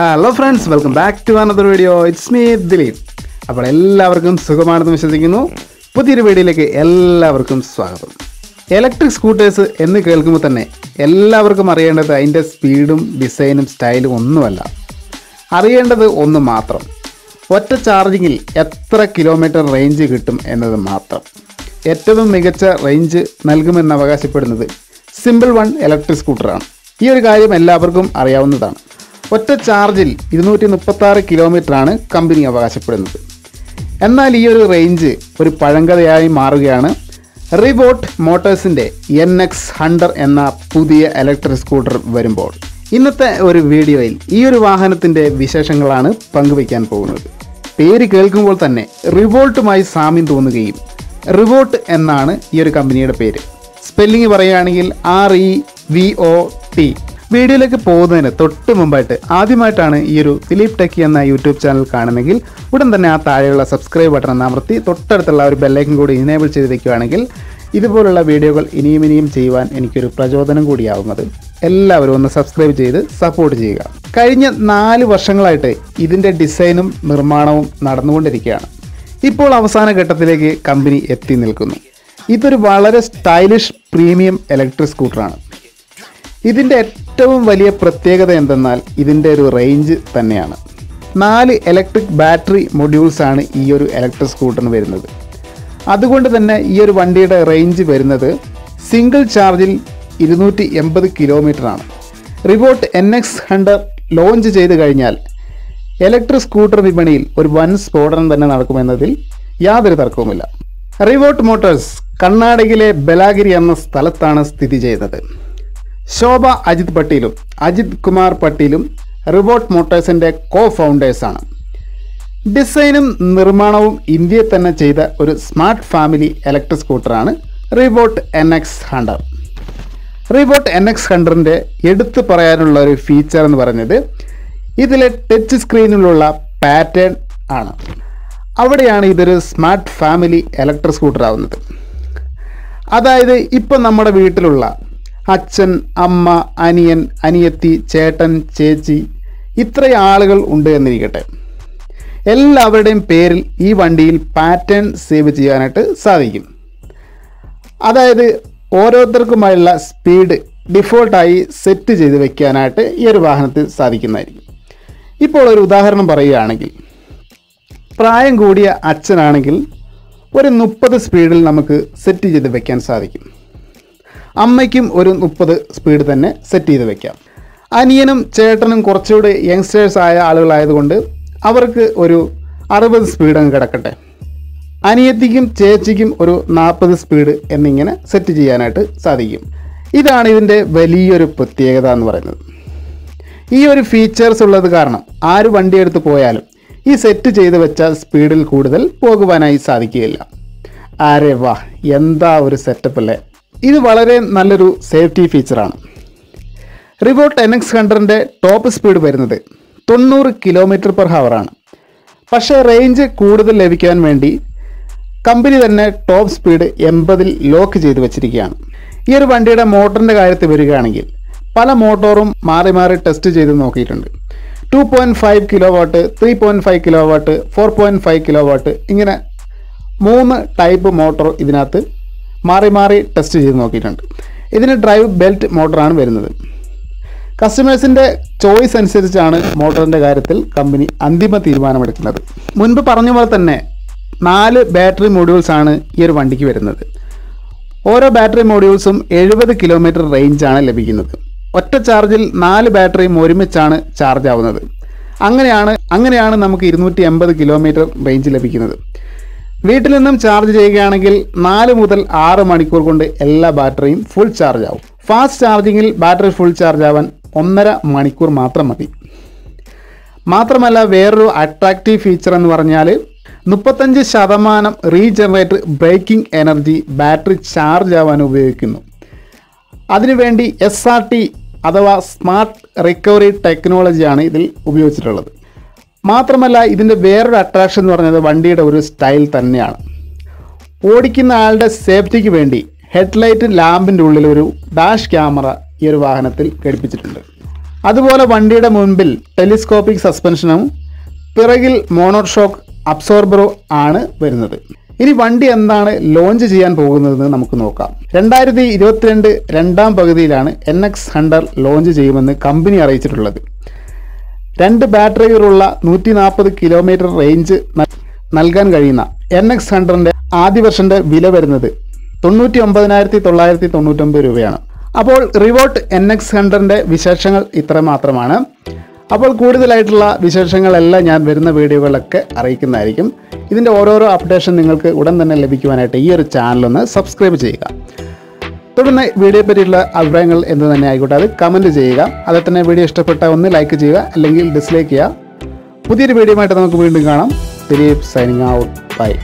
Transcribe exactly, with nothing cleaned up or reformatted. Hello friends, welcome back to another video. It's me, Dileep. Appo ellavarkum sugamanennu vishwasikkunnu. Puthiya videoyilekku ellavarkum swagatham. Electric scooters ennu kelkkumbo thanne ellavarkum ariyendathu adinte speedum designum style onnumalla. Ariyendathu onnu mathram. Otta charging il etra kilometer range kittum ennathu mathram. Ettavum migacha range nalgumennu avakashappedunnathu Simple one electric scooter aanu. Ee oru karyam ellavarkum ariyavunnathaanu. ഒറ്റ ചാർജിൽ ഇരുന്നൂറ്റി മുപ്പത്തി ആറ് kilometre ആണ് company അവകാശപ്പെടുന്നത്. എന്നാൽ ഈ ഒരു റേഞ്ച് ഒരു പഴങ്കഥയായി മാറുകയാണ് റിവോട്ട് മോട്ടോഴ്സിന്റെ എൻ എക്സ് ഹൺഡ്രഡ് എന്ന പുതിയ ഇലക്ട്രിക് സ്കൂട്ടർ വരുമ്പോൾ. ഇന്നത്തെ ഒരു വീഡിയോയിൽ ഈ ഒരു വാഹനത്തിന്റെ വിശേഷങ്ങളാണ് പങ്കുവെക്കാൻ പോകുന്നത്. പേര് കേൾക്കുമ്പോൾ തന്നെ റിവോൾട്ടുമായി സാമ്യം തോന്നുകയും റിവോട്ട് എന്നാണ് ഈ ഒരു കമ്പനിയുടെ പേര്. സ്പെല്ലിംഗ് പറയുകയാണെങ്കിൽ R E V O T. വീഡിയോയിലേക്ക് പോകുന്നതിന് തൊട്ട് മുമ്പായിട്ട് ആദ്യമായിട്ടാണ് ഈ ഒരു ദിലീപ് ടെക്കി എന്ന യൂട്യൂബ് ചാനൽ കാണുന്നെങ്കിൽ ഉടൻ തന്നെ ആ താഴെയുള്ള സബ്സ്ക്രൈബ് ബട്ടൺ അമർത്തി തൊട്ടടുത്തുള്ള ഒരു ബെല്ലൈക്കൻ കൂടി ഇനേബിൾ ചെയ്ത് വയ്ക്കുകയാണെങ്കിൽ ഇതുപോലുള്ള വീഡിയോകൾ ഇനിയും ഇനിയും ചെയ്യുവാൻ എനിക്കൊരു പ്രചോദനം കൂടിയാവുന്നത്. എല്ലാവരും ഒന്ന് സബ്സ്ക്രൈബ് ചെയ്ത് സപ്പോർട്ട് ചെയ്യുക. കഴിഞ്ഞ നാല് വർഷങ്ങളായിട്ട് ഇതിൻ്റെ ഡിസൈനും നിർമ്മാണവും നടന്നുകൊണ്ടിരിക്കുകയാണ്. ഇപ്പോൾ അവസാന ഘട്ടത്തിലേക്ക് കമ്പനി എത്തി നിൽക്കുന്നു. ഇതൊരു വളരെ സ്റ്റൈലിഷ് പ്രീമിയം ഇലക്ട്രിക് സ്കൂട്ടറാണ്. ഇതിൻ്റെ ഏറ്റവും വലിയ പ്രത്യേകത എന്തെന്നാൽ ഇതിൻ്റെ ഒരു റേഞ്ച് തന്നെയാണ്. നാല് ഇലക്ട്രിക് ബാറ്ററി മൊഡ്യൂൾസാണ് ഈ ഒരു ഇലക്ട്രിക് സ്കൂട്ടറിന് വരുന്നത്. അതുകൊണ്ട് തന്നെ ഈ ഒരു വണ്ടിയുടെ റേഞ്ച് വരുന്നത് സിംഗിൾ ചാർജിൽ ഇരുന്നൂറ്റി എൺപത് കിലോമീറ്ററാണ്. Revot N X hundred launch ചെയ്ത് കഴിഞ്ഞാൽ ഇലക്ട്രിക് സ്കൂട്ടർ വിപണിയിൽ ഒരു വൻ സ്ഫോടനം തന്നെ നടക്കുമെന്നതിൽ യാതൊരു തർക്കവുമില്ല. റിവോട്ട് മോട്ടോഴ്സ് കർണാടകയിലെ ബെലാഗിരി എന്ന സ്ഥലത്താണ് സ്ഥിതി ചെയ്യുന്നത്. ശോഭ അജിത് പട്ടേലും അജിത് കുമാർ പട്ടേലും റിവോട്ട് മോട്ടോഴ്സിൻ്റെ കോ ഫൗണ്ടേഴ്സാണ്. ഡിസൈനും നിർമ്മാണവും ഇന്ത്യയിൽ തന്നെ ചെയ്ത ഒരു സ്മാർട്ട് ഫാമിലി ഇലക്ട്രിക് സ്കൂട്ടറാണ് Revolt N X hundred. Revolt N X ഹൺഡ്രഡിൻ്റെ എടുത്തു പറയാനുള്ള ഒരു ഫീച്ചർ എന്ന് പറഞ്ഞത് ഇതിലെ ടച്ച് സ്ക്രീനിലുള്ള പാറ്റേൺ ആണ്. അവിടെയാണ് ഇതൊരു സ്മാർട്ട് ഫാമിലി ഇലക്ട്രിക് സ്കൂട്ടറാവുന്നത്. അതായത് ഇപ്പം നമ്മുടെ വീട്ടിലുള്ള അച്ഛൻ, അമ്മ, അനിയൻ, അനിയത്തി, ചേട്ടൻ, ചേച്ചി ഇത്രയും ആളുകൾ ഉണ്ട് എന്നിരിക്കട്ടെ, എല്ലാവരുടെയും പേരിൽ ഈ വണ്ടിയിൽ പാറ്റേൺ സേവ് ചെയ്യാനായിട്ട് സാധിക്കും. അതായത് ഓരോരുത്തർക്കുമായുള്ള സ്പീഡ് ഡിഫോൾട്ടായി സെറ്റ് ചെയ്ത് വയ്ക്കാനായിട്ട് ഈ ഒരു വാഹനത്തിൽ സാധിക്കുന്നതായിരിക്കും. ഇപ്പോൾ ഒരു ഉദാഹരണം പറയുകയാണെങ്കിൽ പ്രായം കൂടിയ അച്ഛനാണെങ്കിൽ ഒരു മുപ്പത് സ്പീഡിൽ നമുക്ക് സെറ്റ് ചെയ്ത് വയ്ക്കാൻ സാധിക്കും. അമ്മയ്ക്കും ഒരു മുപ്പത് സ്പീഡ് തന്നെ സെറ്റ് ചെയ്ത് വയ്ക്കാം. അനിയനും ചേട്ടനും കുറച്ചുകൂടി യങ്സ്റ്റേഴ്സായ ആളുകളായതുകൊണ്ട് അവർക്ക് ഒരു അറുപത് സ്പീഡ് അങ്ങ് കിടക്കട്ടെ. അനിയത്തിക്കും ചേച്ചിക്കും ഒരു നാൽപ്പത് സ്പീഡ് എന്നിങ്ങനെ സെറ്റ് ചെയ്യാനായിട്ട് സാധിക്കും. ഇതാണ് ഇതിൻ്റെ വലിയൊരു പ്രത്യേകത എന്ന് പറയുന്നത്. ഈ ഒരു ഫീച്ചേഴ്സ് ഉള്ളത് കാരണം ആര് വണ്ടിയെടുത്ത് പോയാലും ഈ സെറ്റ് ചെയ്ത് വെച്ച സ്പീഡിൽ കൂടുതൽ പോകുവാനായി സാധിക്കുകയില്ല. ആരേ വാ, എന്താ ഒരു സെറ്റപ്പ് അല്ലേ! ഇത് വളരെ നല്ലൊരു സേഫ്റ്റി ഫീച്ചറാണ്. റിവോട്ട് എൻ എക്സ് ഹൺഡ്രഡിൻ്റെ ടോപ്പ് സ്പീഡ് വരുന്നത് തൊണ്ണൂറ് കിലോമീറ്റർ പെർ ഹവറാണ്. പക്ഷേ റേഞ്ച് കൂടുതൽ ലഭിക്കാൻ വേണ്ടി കമ്പനി തന്നെ ടോപ്പ് സ്പീഡ് എൺപതിൽ ലോക്ക് ചെയ്ത് വെച്ചിരിക്കുകയാണ്. ഈ ഒരു വണ്ടിയുടെ മോട്ടറിൻ്റെ കാര്യത്തിൽ വരികയാണെങ്കിൽ പല മോട്ടോറും മാറി മാറി ടെസ്റ്റ് ചെയ്ത് നോക്കിയിട്ടുണ്ട്. Two point five kilowatt, three point five kilowatt, four point five kilowatt ഇങ്ങനെ മൂന്ന് ടൈപ്പ് മോട്ടോർ ഇതിനകത്ത് മാറി മാറി ടെസ്റ്റ് ചെയ്ത് നോക്കിയിട്ടുണ്ട്. ഇതിന് ഡ്രൈവ് ബെൽറ്റ് മോട്ടറാണ് വരുന്നത്. കസ്റ്റമേഴ്സിൻ്റെ ചോയ്സ് അനുസരിച്ചാണ് മോട്ടറിൻ്റെ കാര്യത്തിൽ കമ്പനി അന്തിമ തീരുമാനമെടുക്കുന്നത്. മുൻപ് പറഞ്ഞ പോലെ തന്നെ നാല് ബാറ്ററി മൊഡ്യൂൾസാണ് ഈ ഒരു വണ്ടിക്ക് വരുന്നത്. ഓരോ ബാറ്ററി മൊഡ്യൂൾസും എഴുപത് കിലോമീറ്റർ റേഞ്ചാണ് ലഭിക്കുന്നത്. ഒറ്റ ചാർജിൽ നാല് ബാറ്ററിയും ഒരുമിച്ചാണ് ചാർജ് ആവുന്നത്. അങ്ങനെയാണ് അങ്ങനെയാണ് നമുക്ക് ഇരുന്നൂറ്റി എൺപത് കിലോമീറ്റർ റേഞ്ച് ലഭിക്കുന്നത്. വീട്ടിൽ നിന്നും ചാർജ് ചെയ്യുകയാണെങ്കിൽ നാല് മുതൽ ആറ് മണിക്കൂർ കൊണ്ട് എല്ലാ ബാറ്ററിയും ഫുൾ ചാർജ് ആവും. ഫാസ്റ്റ് ചാർജിങ്ങിൽ ബാറ്ററി ഫുൾ ചാർജ് ആവാൻ ഒന്നര മണിക്കൂർ മാത്രം മതി. മാത്രമല്ല വേറൊരു അട്രാക്റ്റീവ് ഫീച്ചർ എന്ന് പറഞ്ഞാൽ മുപ്പത്തഞ്ച് ശതമാനം regenerator braking energy battery charge ആവാൻ ഉപയോഗിക്കുന്നു. അതിനുവേണ്ടി എസ് ആർ ടി അഥവാ സ്മാർട്ട് റിക്കവറി ടെക്നോളജിയാണ് ഇതിൽ ഉപയോഗിച്ചിട്ടുള്ളത്. മാത്രമല്ല ഇതിൻ്റെ വേറൊരു അട്രാക്ഷൻ എന്ന് പറഞ്ഞത് വണ്ടിയുടെ ഒരു സ്റ്റൈൽ തന്നെയാണ്. ഓടിക്കുന്ന ആളുടെ സേഫ്റ്റിക്ക് വേണ്ടി ഹെഡ്ലൈറ്റ് ലാമ്പിൻ്റെ ഉള്ളിൽ ഒരു ഡാഷ് ക്യാമറ ഈ ഒരു വാഹനത്തിൽ ഘടിപ്പിച്ചിട്ടുണ്ട്. അതുപോലെ വണ്ടിയുടെ മുൻപിൽ ടെലിസ്കോപ്പിക് സസ്പെൻഷനും പിറകിൽ മോണോഷോക്ക് അബ്സോർബറും ആണ് വരുന്നത്. ഇനി വണ്ടി എന്താണ് ലോഞ്ച് ചെയ്യാൻ പോകുന്നതെന്ന് നമുക്ക് നോക്കാം. രണ്ടായിരത്തി ഇരുപത്തിരണ്ട് രണ്ടാം പകുതിയിലാണ് എൻ എക്സ് ഹൺഡ്രഡ് ലോഞ്ച് ചെയ്യുമെന്ന് കമ്പനി അറിയിച്ചിട്ടുള്ളത്. രണ്ട് ബാറ്ററികളുള്ള നൂറ്റി നാൽപ്പത് കിലോമീറ്റർ റേഞ്ച് നൽകാൻ കഴിയുന്ന എൻ എക്സ് ഹൺഡ്രഡിൻ്റെ ആദ്യ വെർഷൻ്റെ വില വരുന്നത് തൊണ്ണൂറ്റി ഒമ്പതിനായിരത്തി തൊള്ളായിരത്തി തൊണ്ണൂറ്റൊമ്പത് രൂപയാണ്. അപ്പോൾ റിവോട്ട് എൻ എക്സ് ഹൺഡ്രഡിൻ്റെ വിശേഷങ്ങൾ ഇത്ര മാത്രമാണ്. അപ്പോൾ കൂടുതലായിട്ടുള്ള വിശേഷങ്ങളെല്ലാം ഞാൻ വരുന്ന വീഡിയോകളൊക്കെ അറിയിക്കുന്നതായിരിക്കും. ഇതിൻ്റെ ഓരോരോ അപ്ഡേഷൻ നിങ്ങൾക്ക് ഉടൻ തന്നെ ലഭിക്കുവാനായിട്ട് ഈ ഒരു ചാനലൊന്ന് സബ്സ്ക്രൈബ് ചെയ്യുക. തുടർന്ന് വീഡിയോയെ പറ്റിയുള്ള അഭിപ്രായങ്ങൾ എന്ത് തന്നെ ആയിക്കോട്ടെ അത് കമൻറ്റ് ചെയ്യുക. അതിൽ തന്നെ വീഡിയോ ഇഷ്ടപ്പെട്ട ഒന്ന് ലൈക്ക് ചെയ്യുക, അല്ലെങ്കിൽ ഡിസ്ലൈക്ക് ചെയ്യുക. പുതിയൊരു വീഡിയോ ആയിട്ട് നമുക്ക് വീണ്ടും കാണാം. Dileep signing out. ബൈ.